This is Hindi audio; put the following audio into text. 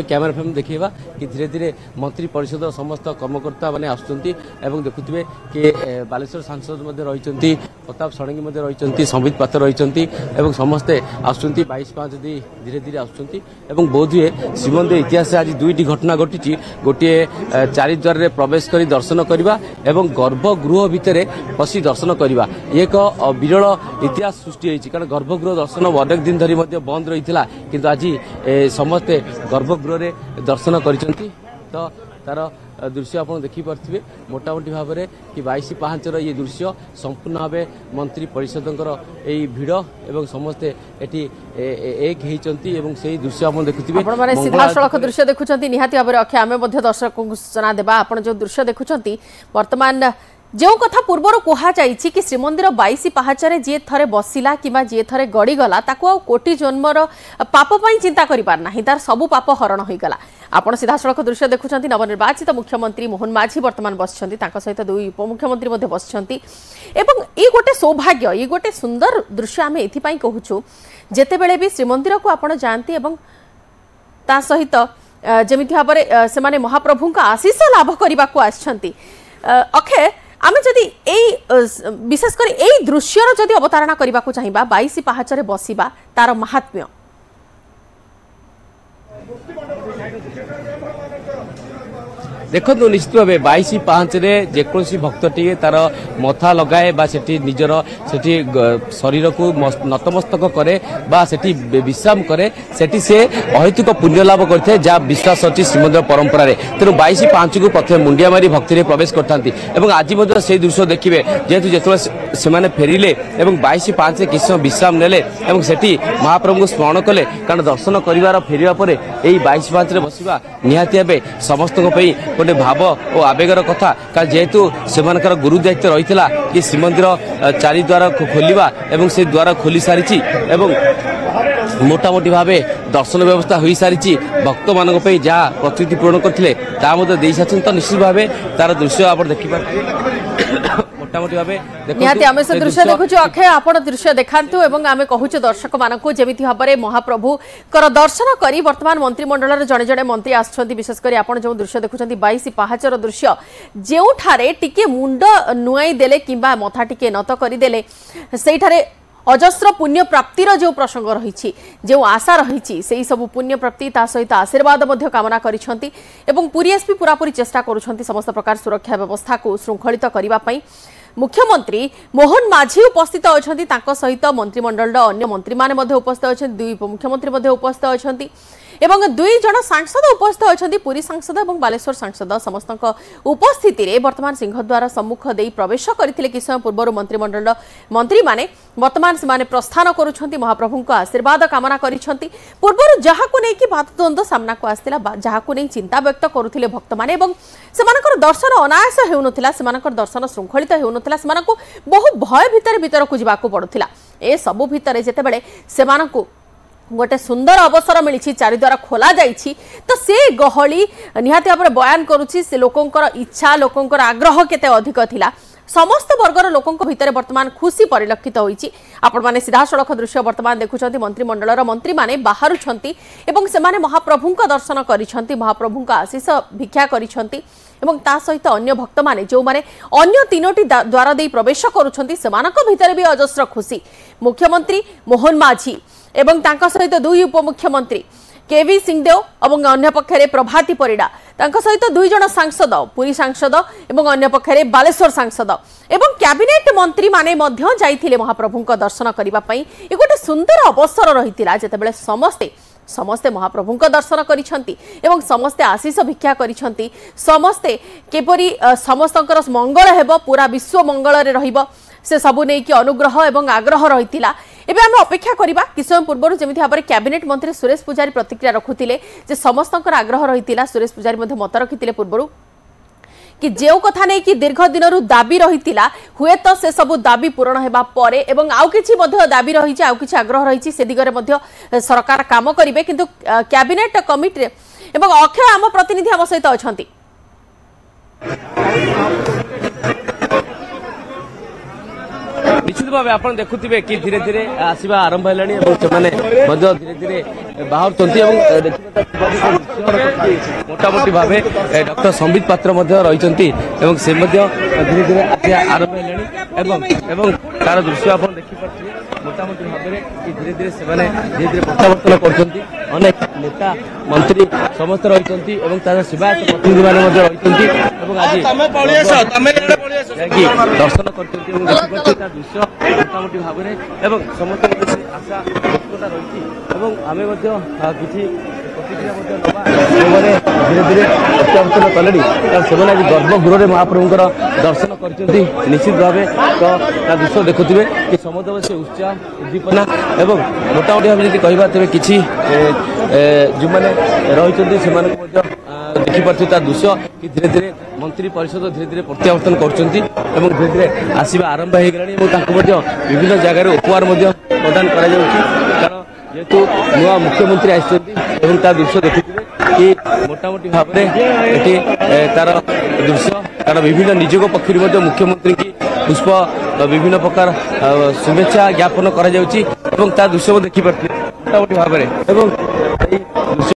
कैमरा फ्रेम देखा कि धीरे धीरे मंत्रिपरिषद समस्त कर्मकर्ता मैंने आसुँच और देखुए कि बालेश्वर सांसद रही प्रताप षडंगी रही संबित पात्र रही समस्ते आसुँच 22/5 धीरे धीरे आसुँच बोध हुए श्रीमंदिर इतिहास आज दुईटी घटना घटी गोटे चारिद्वारे प्रवेश कर दर्शन करवा और गर्भगृह भितर पशि दर्शन करवा ये एक विरल इतिहास सृष्टि होती कारण गर्भगृह दर्शन अनेक दिन धरी बंद रही है कि आज समस्ते गर्भ गृह दर्शन करिसंती तो तार दृश्य आप देखिपे मोटामोटी भाव में कि 22/5 ये दृश्य संपूर्ण भाव मंत्रिपरिषद भिड़ एवं समस्ते एक होती से दृश्य आप देखुए सीधा सड़क दृश्य देखुं निहाती भाव में अक्षय आम दर्शक को सूचना देवा आप जो दृश्य देखुं बर्तमान जो कथा पूर्वर कहुई कि श्रीमंदिर 22/5 जी थे बसला कि जी थे गड़ीगला कोटी जन्मर पापी चिंता करना तार सबू पाप हरण होगला आपण सीधासख दृश्य देखुं नवनिर्वाचित मुख्यमंत्री मोहन माझी बर्तमान बसंत सहित दुई उपमुख्यमंत्री बसंती ये गोटे सौभाग्य ये गोटे सुंदर दृश्य आम एपाई कहूँ जितेबले भी श्रीमंदिर को आप जाती सहित जमी भाव में से महाप्रभु आशीष लाभ करने को आसती अखे आम जदि विशेषकर यही दृश्यर जदि अवतारणा करने को चाहिए 22/5 बसवा तार महात्म्य देखो निश्चित भाव 22/5 जेकोसी भक्तटी तार मथा लगाए बा सेठी निजर सेठी शरीर को नतमस्तक करे बा सेठी विश्राम करे सेठी से अहेतुक पुण्य लाभ करते जहाँ विश्वास अच्छी श्रीमंदिर परंपरा तेणु 22/5 को प्रथम मुंडिया मारी भक्ति प्रवेश करते आज से दृश्य देखिए जेहेतु जो से फेरिले 22/5 किसी समय विश्राम ने महाप्रभु को स्मरण कले कारण दर्शन कर फेरवा पर यही 22/5 बसवा निहाती भावे समस्त गोटे भाव और आवेगर कथा कारण जेहेतु से गुरु दायित्व रही कि श्रीमंदिर चारिद्वार खोलवा से द्वार खोली सारी मोटामोटी भाव दर्शन व्यवस्था हो सारी भक्त मानों जहाँ प्रतिश्रुति पूरण करते सारी तो निश्चित भाव तार दृश्य आप देखिए दृश्य देखांतु एवं आमे कहूचे दर्शक मानकु जेमिति भाबरे महाप्रभु कर दर्शन करी वर्तमान मंत्रिमंडल रे जणे जणे मंत्री आछथि विशेष करी आपण जो दृश्य देखुछथि 22/5 रो दृश्य जेउठारे टिके मुंड नुआई देले किबा मथा टिके नत करी देले सेइठारे अजस्र पुण्य प्राप्तिर जो प्रसंग रही जो आशा रही से सब पुण्य प्राप्ति सहित आशीर्वाद कामना करिसेंती एवं पुरी एसपी पूरापूरी चेष्टा करुछंती समस्त प्रकार सुरक्षा व्यवस्था को श्रृंखलित करबा पई मुख्यमंत्री मोहन माझी उपस्थित अछंती ताको सहित मंत्रिमंडल अन्य मंत्री माने मध्ये उपस्थित अछंती दुई उपमुख्यमंत्री मध्ये उपस्थित अछंती एवं दुई जन सांसद उपस्थित अछंती पुरी सांसद और बालेश्वर सांसद समस्तक उपस्थिति रे वर्तमान सिंहद्वार सम्मुख दे प्रवेश करथिले कि समय पूर्व मंत्रिमंडल मंत्री माने वर्तमान से माने प्रस्थान करूछंती महाप्रभु को आशीर्वाद कामना करिसंती पूर्व जहां को नेकी बातद्वंद सामना को आस्थिला जहां को नै चिंता व्यक्त करूथिले भक्त माने एवं सेमानकर दर्शन अनायास हेउनथिला सेमानकर दर्शन श्रृंखलित हेउनथिला सेमानकु बहु भय भीतर को जिबाकु पड़ुथिला ए सब भीतर जेते बेले सेमानकु गोटे सुंदर अवसर मिली चारिद्वार खोल जाइए तो से गहली निहाती भाव में बयान करुच्ची से लोकंर इच्छा लोकंर आग्रह केते अधिक थिला समस्त वर्गर लोकों भितर वर्तमान खुशी परिलक्षित होइछि आपण माने सीधासलख दृश्य वर्तमान देखुछंती मंत्रिमंडलर मंत्री माने बाहरुछंती एवं से माने महाप्रभु का दर्शन करिछंती महाप्रभु का आशीष भिक्षा करिछंती एवं ता सहित अन्य भक्त माने जो माने अन्य तीनोटी द्वार देई प्रवेश करुछंती सेमानक भितर भी अजस्र खुशी मुख्यमंत्री मोहन माझी एवं तांका सहित दुई उपमुख्यमंत्री केवी सिंहदेव और अन्य पक्षरे प्रभाती परिडा तांका सहित दुई जन सांसद पुरी सांसद और अन्य पक्षरे बालेश्वर सांसद एवं कैबिनेट मंत्री माने मध्य जाइथिले महाप्रभु को दर्शन करिबा पई ये गोटे सुंदर अवसर रहितिला जेतेबेले समस्ते समस्ते महाप्रभु को दर्शन करिसेंती एवं समस्ते आशीष भिक्षा करिसेंती समस्ते केपरी समस्तंकर मंगल हेबो पूरा विश्व मंगल रे रहिबो से सबू नहीं कि अनुग्रह एवं आग्रह रही एवं आम अपेक्षा करवा कि समय पूर्व जमी भाव में कैबिनेट मंत्री सुरेश पुजारी प्रतिक्रिया रखुते समस्त आग्रह रही सुरेश पुजारी मत रखी पूर्व कि जो कथा नहीं कि दीर्घ दिन दाबी रही हुए तो से सबू दाबी पूरण होगापर एवं आउ कि दाबी रही आउ कि आग्रह रही से दिगरे सरकार काम करेंगे किंतु कैबिनेट कमिटी अक्षय आम प्रतिनिधि आम सहित अच्छा निश्चित भाव आप देखुवे कि धीरे धीरे आसवा आरंभ है धीरे धीरे बाहर मोटामोटी भाव डॉक्टर संबित पात्र रही से धीरे धीरे आरंभ है तार दृश्य आप देखिए मोटामोटी भाव धीरे धीरे से धीरे धीरे प्रत्यावर्तन कर नेता मंत्री समस्त रही सेवा प्रतिनिधि मैंने रही दर्शन कर दृश्य मोटामोटी भाव समस्त आशा रही आम किसी प्रतिक्रिया धीरे धीरे प्रत्यावर्तन कले आज गर्व गृह महाप्रभुरा दर्शन करती निश्चित भाव तो दृश्य देखुवे कि समझे से उत्साह उद्दीपना और मोटामोटी भाव जी कह तेज किसी जो मैंने रही देखिपारे तार दृश्य कि धीरे धीरे मंत्री परिषद धीरे धीरे प्रत्यावर्तन करें धीरे आसवा आरंभ हो गला विभिन्न जगार उपहार प्रदान कर जेहेतु नूआ मुख्यमंत्री आम तार दृश्य देखुए कि मोटामोटी भाव तार दृश्य तार विभिन्न निजोग पक्षर मुख्यमंत्री की पुष्प विभिन्न प्रकार शुभेच्छा ज्ञापन कर दृश्य देखिए मोटामोटी भाव